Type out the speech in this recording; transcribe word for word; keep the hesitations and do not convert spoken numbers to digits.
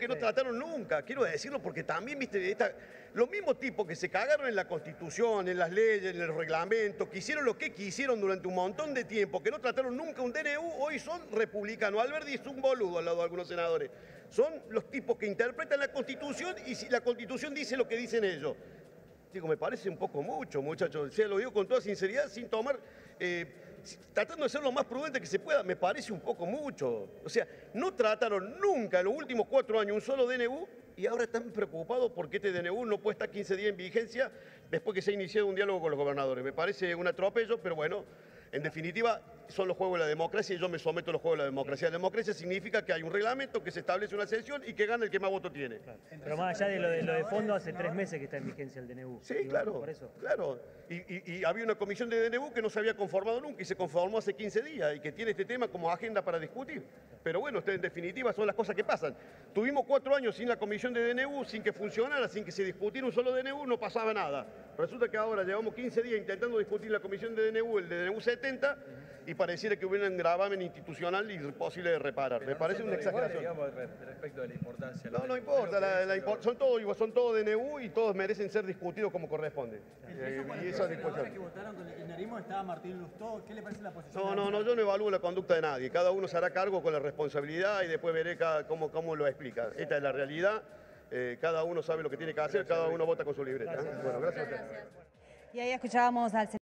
que no trataron nunca, quiero decirlo porque también, viste, esta, los mismos tipos que se cagaron en la Constitución, en las leyes, en el reglamento, que hicieron lo que quisieron durante un montón de tiempo, que no trataron nunca un D N U, hoy son republicanos. Alberti es un boludo al lado de algunos senadores. Son los tipos que interpretan la Constitución y si la Constitución dice lo que dicen ellos. Digo, me parece un poco mucho, muchachos. O sea, lo digo con toda sinceridad, sin tomar... Eh, tratando de ser lo más prudente que se pueda, me parece un poco mucho. O sea, no trataron nunca en los últimos cuatro años un solo D N U y ahora están preocupados porque este D N U no puede estar quince días en vigencia después que se ha iniciado un diálogo con los gobernadores. Me parece un atropello, pero bueno, en definitiva son los juegos de la democracia y yo me someto a los juegos de la democracia. La democracia significa que hay un reglamento, que se establece una sesión y que gana el que más voto tiene. Claro. Entonces, pero más allá de lo de, lo de fondo, hace tres meses que está en vigencia el D N U. Sí, claro, por eso. Claro. Y, y, y había una comisión de D N U que no se había conformado nunca y se conformó hace quince días y que tiene este tema como agenda para discutir. Pero bueno, en definitiva son las cosas que pasan. Tuvimos cuatro años sin la comisión de D N U, sin que funcionara, sin que se discutiera un solo D N U, no pasaba nada. Resulta que ahora llevamos quince días intentando discutir la comisión de D N U, el de D N U setenta, y pareciera que hubiera un gravamen institucional imposible de reparar. Pero me parece una exageración. Iguales, digamos, respecto de la importancia. No, no importa. La, la impo son todos son todo D N U y todos merecen ser discutidos como corresponde. Eh, y esa es la que votaron con el kirchnerismo estaba Martín Lustó. ¿Qué le parece la posición? No, no, no, yo no evalúo la conducta de nadie. Cada uno se hará cargo con la responsabilidad y después veré cada, cómo, cómo lo explica. Exacto. Esta es la realidad. Eh, cada uno sabe lo que tiene que hacer, gracias, cada uno vota con su libreta. Gracias. ¿Eh? Bueno, gracias a ustedes. Y ahí escuchábamos al